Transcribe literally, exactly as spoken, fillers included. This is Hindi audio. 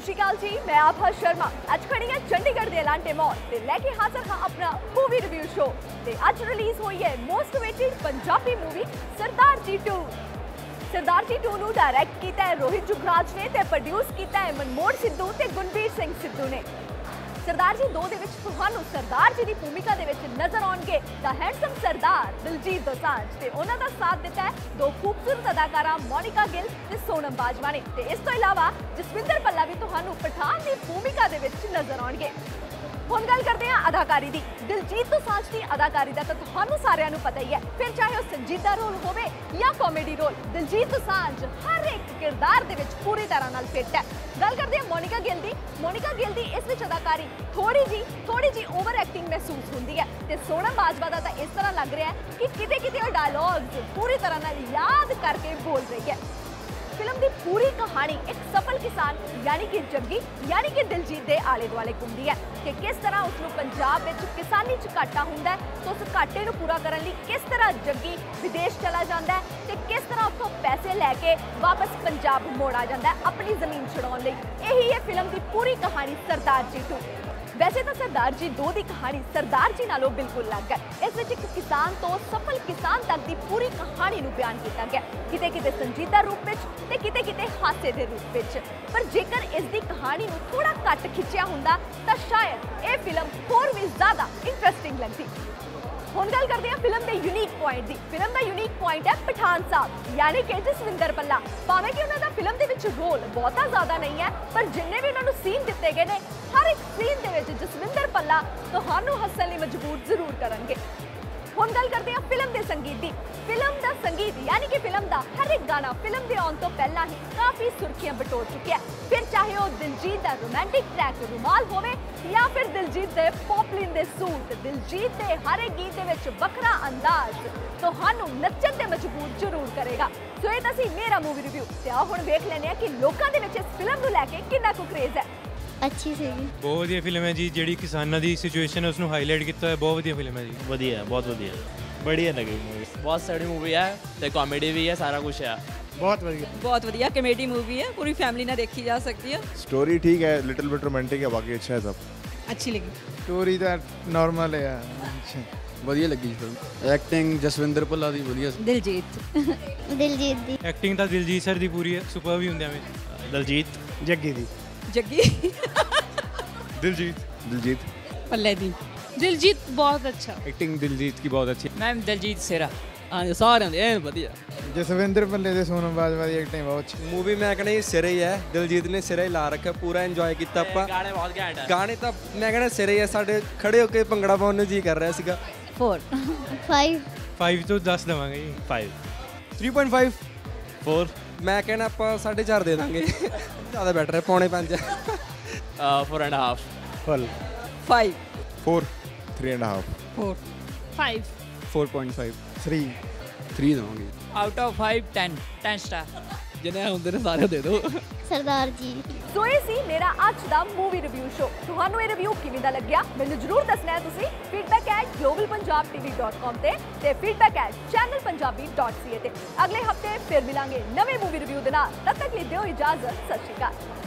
सत श्री अकाल जी, मैं आभा शर्मा। अज खड़ी है चंडीगढ़ के एलांटे मॉल ते लेके हाजिर हाँ अपना मूवी रिव्यू शो। ते अज रिलीज हुई है मोस्ट अवेटेड पंजाबी मूवी सरदार जी टू। सरदार जी टू नू डायरेक्ट किया है रोहित जुगराज ने ते प्रोड्यूस किया है मनमोहन सिद्धू ते गुंबी सिंह सिद्धू ने। सरदार जी दो दे विच तुहानू सरदार जी की भूमिका दे विच नजर आउणगे द हैंडसम सरदार दिलजीत दोसांझ ते उन्हां दा साथ दिता है दो खूबसूरत अदाकारा मोनिका गिल ते सोनम बाजवा ने। ते इस तो इलावा जसविंदर भल्ला भी तुहानू पठान की भूमिका दे विच नजर आउणगे। हुण गल करदे हां अदाकारी दी। दिलजीत दोसांझ की अदाकारी का तो तुहानू सारिआं नू पता ही है, फिर चाहे वह संजीदा रोल होवे या कॉमेडी रोल, दिलजीत दोसांझ हर एक किरदार दे विच पूरी तरह नाल फिट है। गल करते हैं मोनिका गिल की। मोनिका गिल की इस विच अदाकारी थोड़ी जी थोड़ी जी ओवर एक्टिंग महसूस होती है। तो सोनम बाजवा का तो इस तरह लग रहा है कि किते किते डायलॉग्स पूरी तरह नाल याद करके बोल रही है। फिल्म की पूरी कहानी एक सफल किसान यानी कि जग्गी यानी कि दिलजीत के आले दुआले घूमती है कि किस तरह उसनूं पंजाब में किसानी च घाटा हुंदा है तो उस घाटे को पूरा करने लिए किस तरह जग्गी विदेश चला जाता है तो किस तरह उसको पैसे लैके वापस पंजाब मोड़ आ जाता है अपनी जमीन छुड़ाने लिए। यही है फिल्म की पूरी कहानी सरदार जी टू। वैसे तो सरदार जी दो की कहानी सरदार जी नालों बिल्कुल अलग है। इस विच किसान तो सफल किसान तक की पूरी कहानी को बयान किया गया, किते किते संजीदा रूप में ते किते किते हासे के रूप में। पर जेकर इसकी कहानी को थोड़ा घट खिंचिया हुंदा तो शायद ये फिल्म होर भी ज़्यादा इंटरस्टिंग लगती। हुण गल करते हैं फिल्म के यूनीक पॉइंट की। फिल्म का यूनीक पॉइंट है पठान साहब यानी कि जसविंदर भल्ला। भावें कि उन्होंने फिल्म के विच रोल बहुता ज़्यादा नहीं है पर जिन्हें भी उन्होंने सीन दिते गए हैं हर एक सीन के विच जसविंदर भल्ला तुहानू हस्सण लई मजबूर जरूर करनगे। हुण गल करते हैं फिल्म के संगीत की। फिल्म का संगीत यानी कि फिल्म का हर एक गाना फिल्म के आने तो पहला ही काफ़ी सुर्खियां बटोर चुके हैं। फिर चाहे वह दिलजीत का रोमांटिक ट्रैक रुमाल होवे या फिर दिलजीत के पॉपलिन के सूट, दिलजीत के हर एक गीत के वखरा अंदाज तुहानू नच्चण ते मजबूर जरूर करेगा। सो ये सी मेरा मूवी रिव्यू। तो आओ हुण वेख लैंदे हां कि लोगों के इस फिल्म को लैके कितना को क्रेज़ है। अच्छी सी बहुत वधिया फिल्म है जी, जिहड़ी किसानां दी सिचुएशन है उसनूं हाईलाइट कीता है। बहुत वधिया फिल्म है जी, वधिया बहुत वधिया बढ़िया लगी मूवी। बहुत सारी मूवी है ते कॉमेडी भी है, सारा कुछ है। बहुत वधिया बहुत वधिया कॉमेडी मूवी है, पूरी फैमिली ना देखी जा सकती है। स्टोरी ठीक है, लिटिल बिट रोमांटिक है, बाकी अच्छा है सब। अच्छी लगी स्टोरी तो नॉर्मल है, वधिया लगी फिल्म। एक्टिंग जसविंदर भल्ला दी वधिया, दिलजीत दिलजीत दी एक्टिंग तो दिलजीत सर दी पूरी है सुपर भी हुंदे हमें। दिलजीत जग्गी दी जग्गी दिलजीत दिलजीत पल्ले दी दिलजीत बहुत अच्छा एक्टिंग दिलजीत की बहुत अच्छी। मैम दिलजीत सेरा हां सारे एन बढ़िया। जसविंदर भल्ले दे सोनम बाजवा दी एक्टिंग बहुत अच्छी। मूवी मैं कहना ये सिरे ही है, दिलजीत ने सिरे ही ला रखा, पूरा एंजॉय किया आपा। गाने बहुत घैंट है, गाने तो मैं कहना सिरे ही है। साडे खड़े होके भंगड़ा पाउण नूं जी कर रहा सीगा। चार पाँच पाँच तो दस देवांगे जी। पाँच तीन पॉइंट पाँच चार मैं कहना आप साढ़े चार दे देंगे ज़्यादा बेटर है। पौने पाँच फोर एंड हाफ फल five four three and half four five four point five three three देंगे। Out of five ten ten star जिन्हें उधर सारे दे दो सरदार जी। तो ये सी मेरा आज का मूवी रिव्यू शो। तुहानू ये रिव्यू किवें दा लग्या मैनू जरूर दसना है। तुसीं feedback at Global Punjab TV dot com ते ते feedback at channel Punjabi dot C A ते। अगले हफ्ते फिर मिलांगे नवे मूवी रिव्यू दे नाल। तद तक लई दिओ इजाजत। सत श्री अकाल।